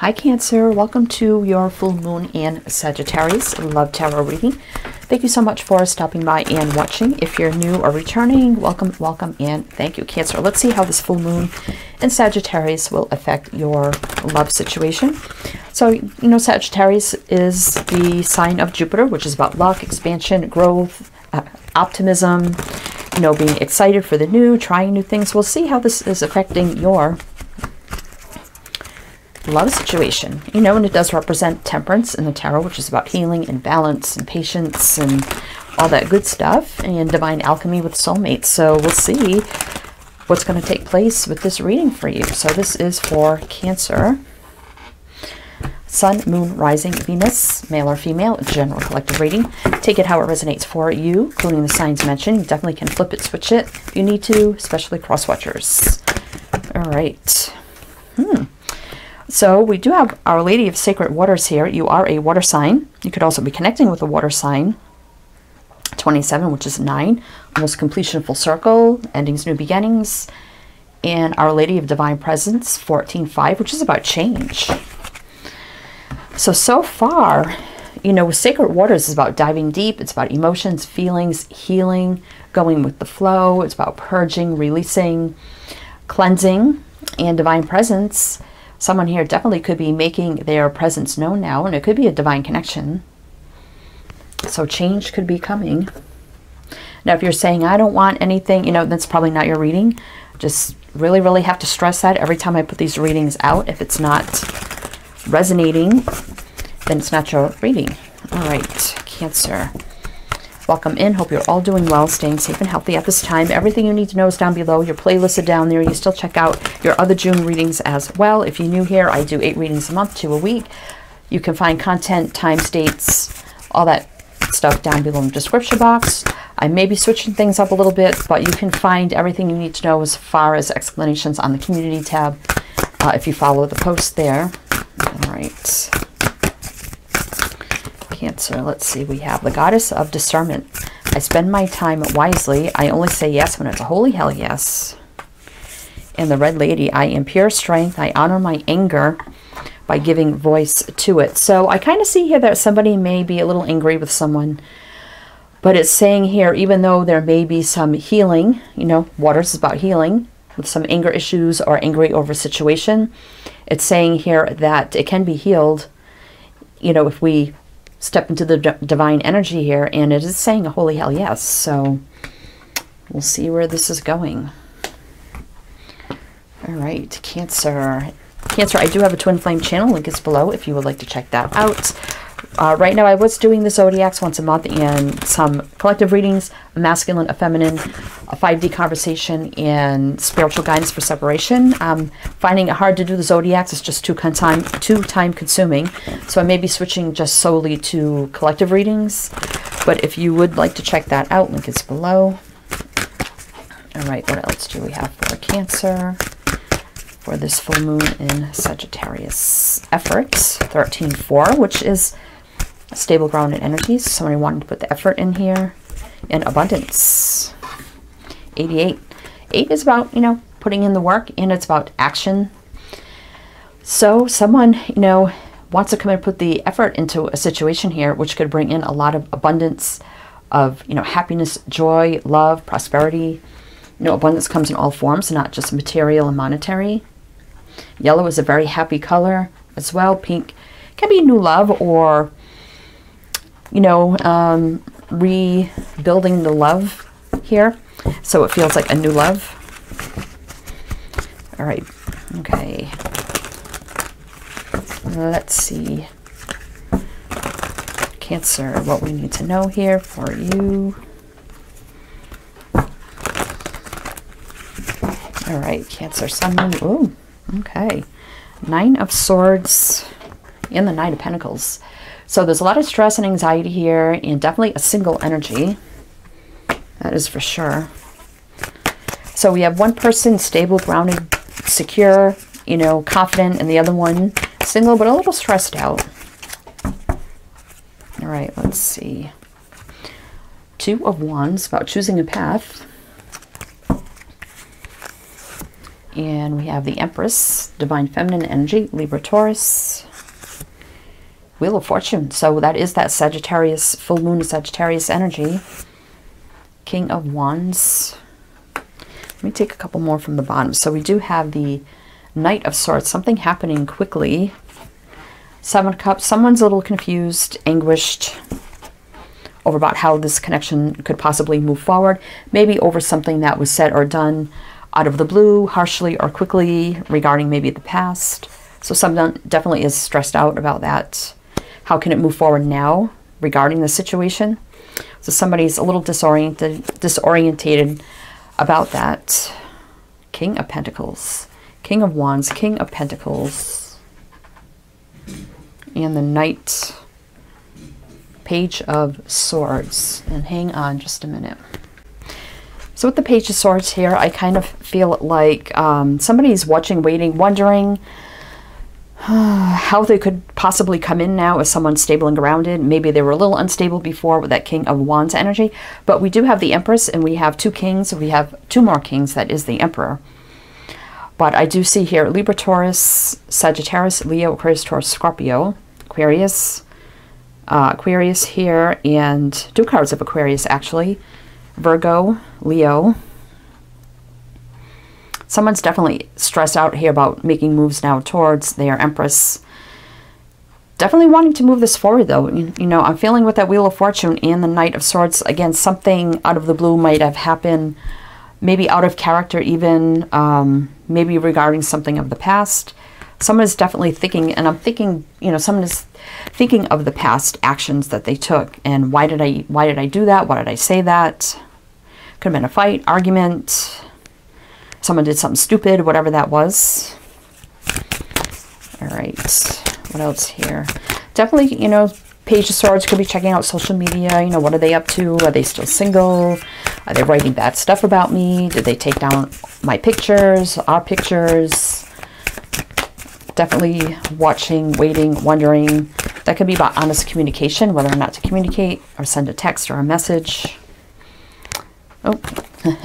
Hi Cancer, welcome to your full moon in Sagittarius love tarot reading. Thank you so much for stopping by and watching. If you're new or returning, welcome and thank you, Cancer. Let's see how this full moon in Sagittarius will affect your love situation. So, you know, Sagittarius is the sign of Jupiter, which is about luck, expansion, growth, optimism, you know, being excited for the new, trying new things. We'll see how this is affecting your love situation, you know, and it does represent temperance in the tarot, which is about healing and balance and patience and all that good stuff, and divine alchemy with soulmates. So we'll see what's going to take place with this reading for you. So this is for Cancer. Sun, Moon, Rising, Venus, male or female, general collective reading. Take it how it resonates for you, including the signs mentioned. You definitely can flip it, switch it if you need to, especially cross-watchers. All right. So we do have Our Lady of Sacred Waters here. You are a water sign. You could also be connecting with a water sign. 27, which is 9. Almost completion, full circle. Endings, new beginnings. And Our Lady of Divine Presence, 14-5, which is about change. So far, you know, with Sacred Waters is about diving deep. It's about emotions, feelings, healing, going with the flow. It's about purging, releasing, cleansing, and Divine Presence. Someone here definitely could be making their presence known now, and it could be a divine connection. So change could be coming. Now, if you're saying, I don't want anything, you know, that's probably not your reading. Just really, really have to stress that every time I put these readings out. If it's not resonating, then it's not your reading. All right, Cancer. Welcome in. Hope you're all doing well, staying safe and healthy at this time. Everything you need to know is down below. Your playlists are down there. You still check out your other June readings as well. If you're new here, I do 8 readings a month, 2 a week. You can find content, times, dates, all that stuff down below in the description box. I may be switching things up a little bit, but you can find everything you need to know as far as explanations on the community tab if you follow the post there. All right. Cancer, let's see, we have the Goddess of Discernment. I spend my time wisely. I only say yes when it's a holy hell yes. And the Red Lady, I am pure strength. I honor my anger by giving voice to it. So I kind of see here that somebody may be a little angry with someone, but it's saying here, even though there may be some healing, you know, Waters is about healing, with some anger issues or angry over a situation, it's saying here that it can be healed, you know, if we step into the divine energy here, and it is saying a holy hell yes. So we'll see where this is going. All right, Cancer. Cancer, I do have a Twin Flame channel. Link is below if you would like to check that out. Right now, I was doing the Zodiacs once a month and some collective readings, a masculine, a feminine, a 5D conversation, and spiritual guidance for separation. Finding it hard to do the Zodiacs is just too time-consuming, so I may be switching just solely to collective readings, but if you would like to check that out, link is below. All right, what else do we have for Cancer? For this full moon in Sagittarius, efforts, 13-4, which is stable ground and energies. Somebody wanted to put the effort in here. And abundance, 88. 8 is about, you know, putting in the work, and it's about action. So someone, you know, wants to come and put the effort into a situation here, which could bring in a lot of abundance of, you know, happiness, joy, love, prosperity. You know, abundance comes in all forms, not just material and monetary. Yellow is a very happy color as well. Pink can be new love or, you know, rebuilding the love here. So it feels like a new love. All right. Okay. Let's see. Cancer, what we need to know here for you. All right, Cancer, Sun, Moon. Ooh, okay. 9 of Swords and the Knight of Pentacles. So there's a lot of stress and anxiety here, and definitely a single energy. That is for sure. So we have one person stable, grounded, secure, you know, confident, and the other one single, but a little stressed out. All right, let's see. 2 of Wands, about choosing a path. And we have the Empress, Divine Feminine Energy, Libra, Taurus, Wheel of Fortune. So that is that Sagittarius, full moon Sagittarius energy. King of Wands. Let me take a couple more from the bottom. So we do have the Knight of Swords, something happening quickly. Seven of Cups, someone's a little confused, anguished over about how this connection could possibly move forward. Maybe over something that was said or done out of the blue, harshly or quickly, regarding maybe the past. So someone definitely is stressed out about that. How can it move forward now regarding the situation? So somebody's a little disorientated about that. King of Pentacles, King of Wands, King of Pentacles, and the Knight, Page of Swords. And hang on just a minute. So with the Page of Swords here, I kind of feel like somebody's watching, waiting, wondering how they could possibly come in now as someone stable and grounded. Maybe they were a little unstable before with that King of Wands energy. But we do have the Empress and we have two kings. We have two more kings, that is the Emperor. But I do see here Libra, Taurus, Sagittarius, Leo, Aquarius, Taurus, Scorpio, Aquarius, Aquarius here, and two cards of Aquarius actually. Virgo, Leo. Someone's definitely stressed out here about making moves now towards their Empress. Definitely wanting to move this forward though. You know, I'm feeling with that Wheel of Fortune and the Knight of Swords, again, something out of the blue might have happened, maybe out of character even, maybe regarding something of the past. Someone is definitely thinking, and I'm thinking, you know, someone is thinking of the past actions that they took. And why did I do that? Why did I say that? Could have been a fight, argument. Someone did something stupid, whatever that was. All right, what else here? Definitely, you know, Page of Swords could be checking out social media. You know, what are they up to? Are they still single? Are they writing bad stuff about me? Did they take down my pictures, our pictures? Definitely watching, waiting, wondering. That could be about honest communication, whether or not to communicate or send a text or a message. Oh,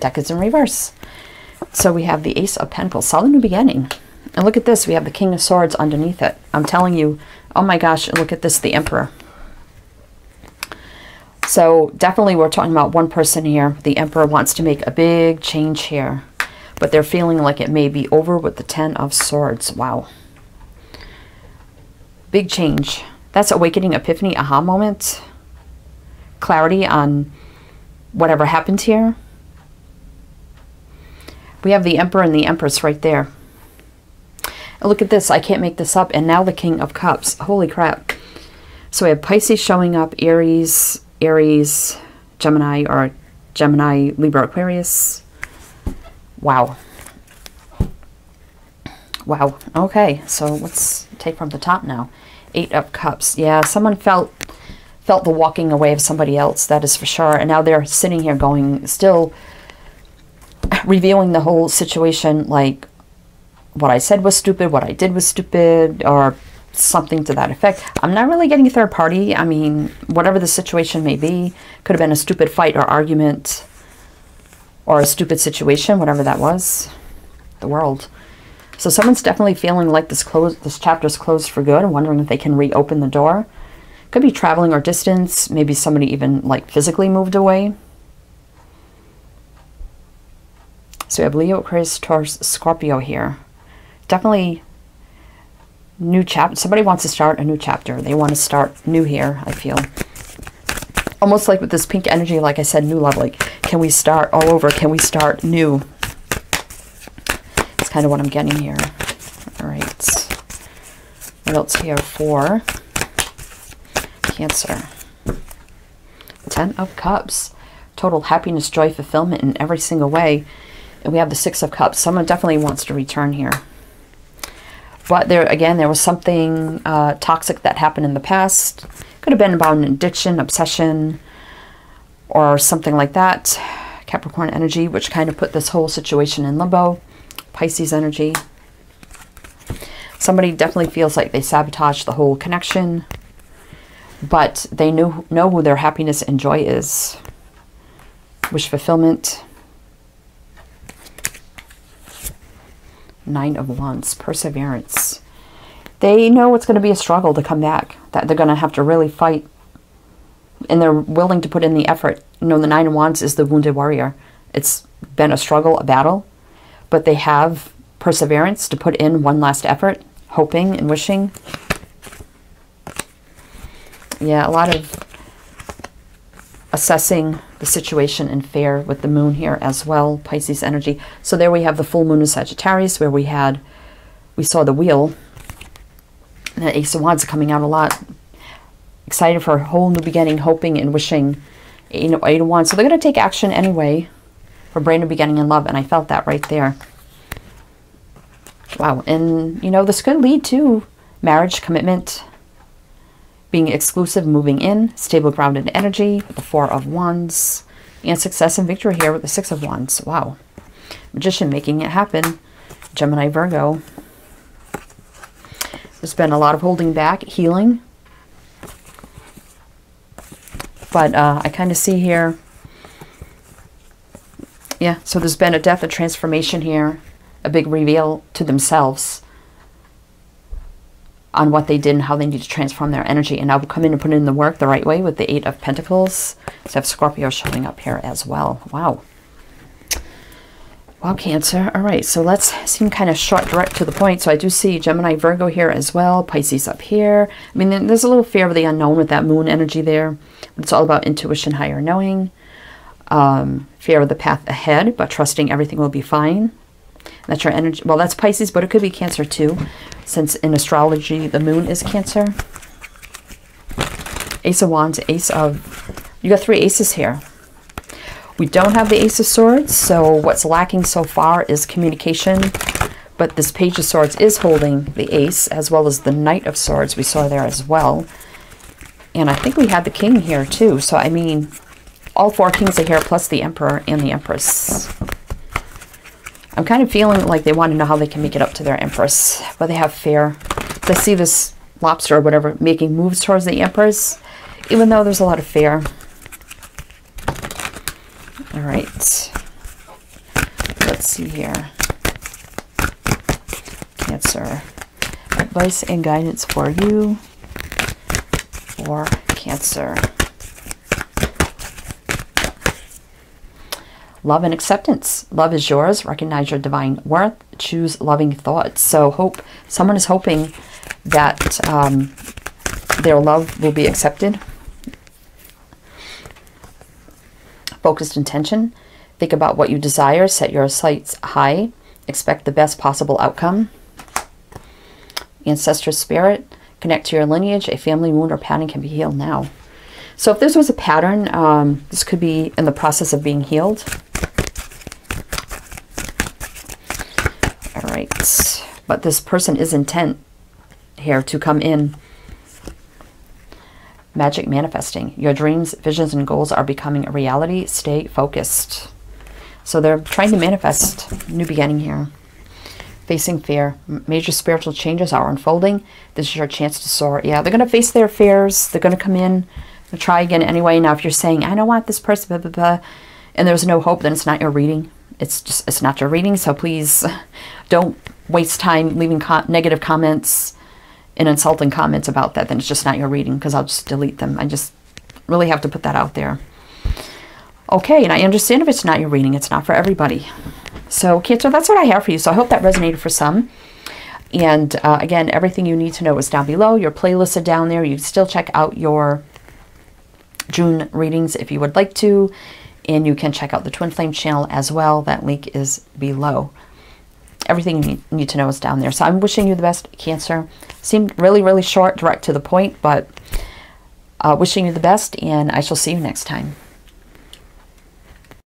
deck is in reverse. So we have the Ace of Pentacles, solid new beginning. And look at this, we have the King of Swords underneath it. I'm telling you, oh my gosh, look at this, the Emperor. So definitely we're talking about one person here. The Emperor wants to make a big change here, but they're feeling like it may be over with the Ten of Swords. Wow. Big change. That's awakening, epiphany, aha moment. Clarity on whatever happened here. We have the Emperor and the Empress right there. And look at this. I can't make this up. And now the King of Cups. Holy crap. So we have Pisces showing up, Aries, Gemini, or Gemini, Libra, Aquarius. Wow. Wow. Okay. So let's take from the top now. Eight of Cups. Yeah, someone felt the walking away of somebody else. That is for sure. And now they're sitting here going still, reviewing the whole situation, like what I said was stupid, what I did was stupid, or something to that effect. I'm not really getting a third party. I mean, whatever the situation may be, could have been a stupid fight or argument or a stupid situation, whatever that was, the world. So someone's definitely feeling like this chapter's closed for good and wondering if they can reopen the door. Could be traveling or distance, maybe somebody even like physically moved away. So we have Leo, Aquarius, Taurus, Scorpio here. Definitely new chapter. Somebody wants to start a new chapter. They want to start new here, I feel. Almost like with this pink energy, like I said, new love. Like, can we start all over? Can we start new? That's kind of what I'm getting here. All right. What else here for Cancer? Ten of Cups. Total happiness, joy, fulfillment in every single way. And we have the Six of Cups. Someone definitely wants to return here. But there, again, there was something toxic that happened in the past. Could have been about an addiction, obsession, or something like that. Capricorn energy, which kind of put this whole situation in limbo. Pisces energy. Somebody definitely feels like they sabotaged the whole connection. But they know who their happiness and joy is. Wish fulfillment. Nine of Wands, perseverance. They know it's going to be a struggle to come back, that they're going to have to really fight, and they're willing to put in the effort. You know, the Nine of Wands is the wounded warrior. It's been a struggle, a battle, but they have perseverance to put in one last effort, hoping and wishing. Yeah, a lot of assessing the situation in fair with the moon here as well, Pisces energy. So there we have the full moon in Sagittarius, where we saw the wheel. And the Ace of Wands coming out a lot. Excited for a whole new beginning, hoping and wishing. Eight of Wands. So they're going to take action anyway for brand new beginning in love. And I felt that right there. Wow. And, you know, this could lead to marriage, commitment, being exclusive, moving in, stable, grounded energy, the Four of Wands, and success and victory here with the Six of Wands. Wow. Magician making it happen. Gemini, Virgo. There's been a lot of holding back, healing. But I kind of see here, yeah, so there's been a death, a transformation here, a big reveal to themselves on what they did and how they need to transform their energy. And I'll come in and put in the work the right way with the Eight of Pentacles. So I have Scorpio showing up here as well. Wow. Wow, Cancer. All right, so let's seem kind of short, direct to the point. So I do see Gemini, Virgo here as well, Pisces up here. I mean, there's a little fear of the unknown with that moon energy there. It's all about intuition, higher knowing, fear of the path ahead, but trusting everything will be fine. That's your energy. Well, that's Pisces, but it could be Cancer too, since in astrology, the moon is Cancer. Ace of Wands, Ace of... You got three aces here. We don't have the Ace of Swords, so what's lacking so far is communication. But this Page of Swords is holding the ace, as well as the Knight of Swords we saw there as well. And I think we had the King here too. So, I mean, all four kings are here, plus the Emperor and the Empress. I'm kind of feeling like they want to know how they can make it up to their Empress, but they have fear. They see this lobster or whatever making moves towards the Empress, even though there's a lot of fear. All right, let's see here. Cancer, advice and guidance for you for Cancer. Love and acceptance. Love is yours. Recognize your divine worth. Choose loving thoughts. So hope, someone is hoping that their love will be accepted. Focused intention. Think about what you desire. Set your sights high. Expect the best possible outcome. Ancestral spirit. Connect to your lineage. A family wound or pattern can be healed now. So if this was a pattern, this could be in the process of being healed. All right, but this person is intent here to come in. Magic manifesting. Your dreams, visions, and goals are becoming a reality. Stay focused. So they're trying to manifest new beginning here. Facing fear. Major spiritual changes are unfolding. This is your chance to soar. Yeah, they're going to face their fears. They're going to come in. They'll try again anyway. Now, if you're saying, I don't want this person, blah, blah, blah, and there's no hope, then it's not your reading. It's not your reading. So please don't waste time leaving negative comments and insulting comments about that. Then it's just not your reading, because I'll just delete them. I just really have to put that out there. Okay, and I understand if it's not your reading, it's not for everybody. So Cancer, that's what I have for you. So I hope that resonated for some. And again, everything you need to know is down below. Your playlists are down there. You can still check out your June readings if you would like to. And you can check out the Twin Flame channel as well. That link is below. Everything you need to know is down there. So I'm wishing you the best, Cancer. Seemed really, really short, direct to the point, but wishing you the best, and I shall see you next time.